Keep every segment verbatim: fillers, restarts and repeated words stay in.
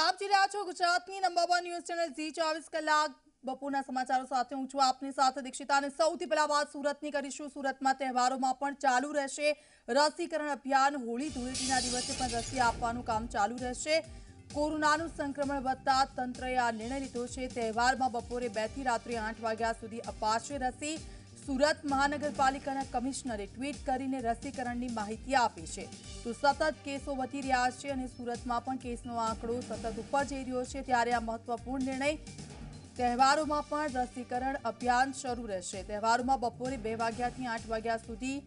આપ જોઈ રહ્યા છો ગુજરાતની number one news channel Zee ચોવીસ કલાક બપોરના સમાચારો સાથે હું છું આપની સાથે દીક્ષિતા અને સૌથી પહેલા વાત સુરતની કરીશું। સુરતમાં તહેવારોમાં પણ ચાલુ રહેશે રસીકરણ અભિયાન। હોળી ધૂળેટીના દિવસે પણ રસી આપવાનું કામ ચાલુ રહેશે। કોરોનાનું સંક્રમણ વધતા તંત્રએ આ નિર્ણય લીધો છે। તહેવારમાં બપોરે બે થી રાત્રે આઠ વાગ્યા સુધી અપાશે રસી। સુરત મહાનગરપાલિકાના કમિશનરે ટ્વીટ કરીને રસીકરણની માહિતી આપી છે। તો સતત કેસો વધી રહ્યા છે અને સુરતમાં પણ કેસનો આંકડો સતત ઉપર જઈ રહ્યો છે, ત્યારે આ મહત્વપૂર્ણ નિર્ણય। તહેવારોમાં પણ રસીકરણ અભિયાન શરૂ રહેશે। તહેવારોમાં બપોરે બે વાગ્યાથી આઠ વાગ્યા સુધી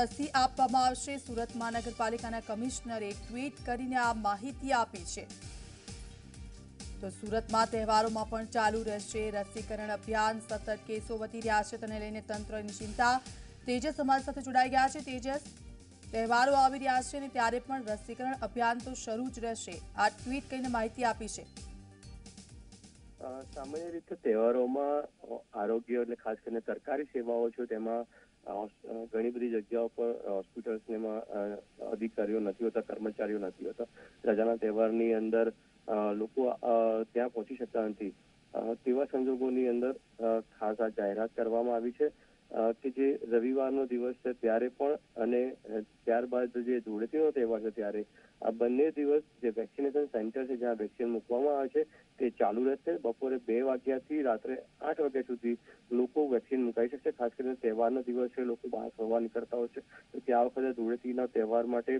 રસી આપવામાં આવશે। સુરત મહાનગરપાલિકાના કમિશનરે ટ્વીટ કરીને આ માહિતી આપી છે। तो सूरत में तहेवारों में पण चालू रहेशे रसीकरण अभियान। सतत केसों वधी रह्या छे, तेने लईने तंत्रनी चिंता। तेजस समाज साथे जोड़ाई गया है। तेजस, तहेवारों आवी रह्या छे ने त्यारे पण रसीकरण अभियान तो शरू ज रहेशे। आ ट्वीट करीने माहिती आपी छे। सामान्य रीते तहेवारों में आरोग्य एटले खास करीने सरकारी सेवाओं छे तेमां घनी बड़ी जगह पर हॉस्पिटल्स ने में अधिकारीओ नथी होता, कर्मचारीओ नथी होता। रजाना तहेवारनी अंदर लोग त्या पहुंची सकता नहीं। तेवा संजोगोनी अंदर खास आ जाहरात करवामां आवी छे के जे रविवारनो दिवस छे त्यारे पण अने त्यारबाद जे धूळेटीनो तहेवार छे त्यारे आ बंने दिवस जे वेक्सिनेशन सेंटर छे ज्यां वेक्सिन मूकवामां आवे छे ते चालू रहेशे। बपोरे बे वाग्याथी रात्रे आठ वाग्या सुधी लोको वेक्सिन मूकाई शकशे। खास करीने तहेवारनो दिवस छे, लोको बहार फरवा नीकळता होय छे, तो त्या वखते धूळेटीना तहेवार माटे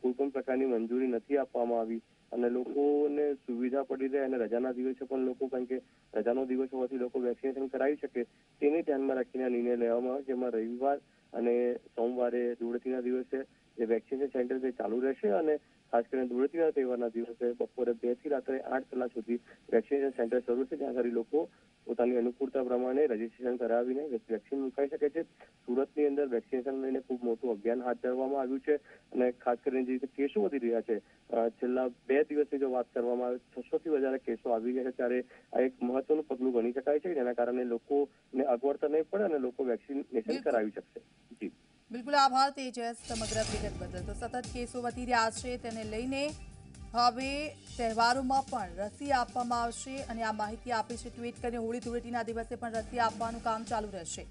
कोई पण प्रकारनी मंजूरी नथी आपवामां आवी અને લોકોને સુવિધા પડી રહે અને રજાના દિવસે પણ લોકો, કારણ કે રજાનો દિવસ હોવાથી લોકો વેક્સિનેશન કરાવી શકે, તેને ધ્યાનમાં રાખીને આ નિર્ણય લેવામાં આવ્યો, જેમાં રવિવાર અને સોમવારે ધૂળેટીના દિવસે જે વેક્સિનેશન સેન્ટર તે ચાલુ રહેશે અને ખાસ કરીને ધૂળેટીના તહેવારના દિવસે બપોરે બે થી રાત્રે આઠ કલાક સુધી વેક્સિનેશન સેન્ટર શરૂ છે, જ્યાં સુધી લોકો પોતાની અનુકૂળતા પ્રમાણે રજીસ્ટ્રેશન કરાવીને વેક્સિન મુકાઈ શકે છે। સુરતની અંદર વેક્સિનેશન લઈને ખૂબ મોટું અભિયાન હાથ ધરવામાં આવ્યું છે અને ખાસ કરીને જે રીતે કેસો વધી રહ્યા છે, છેલ્લા બે દિવસની જો વાત કરવામાં આવે છસો થી વધારે કેસો આવી રહ્યા છે, ત્યારે આ એક મહત્વનું પગલું ગણી શકાય છે, જેના કારણે લોકોને અગવડતા નહીં પડે અને લોકો વેક્સિનેશન કરાવી શકશે। જી બિલકુલ, આભાર તેજસ સમગ્ર વિગત બદલ। તો સતત કેસો વધી રહ્યા છે તેને લઈને હવે તહેવારોમાં પણ રસી આપવામાં આવશે અને આ માહિતી આપી છે ટ્વીટ કરીને। હોળી ધૂળેટીના દિવસે પણ રસી આપવાનું કામ ચાલુ રહેશે।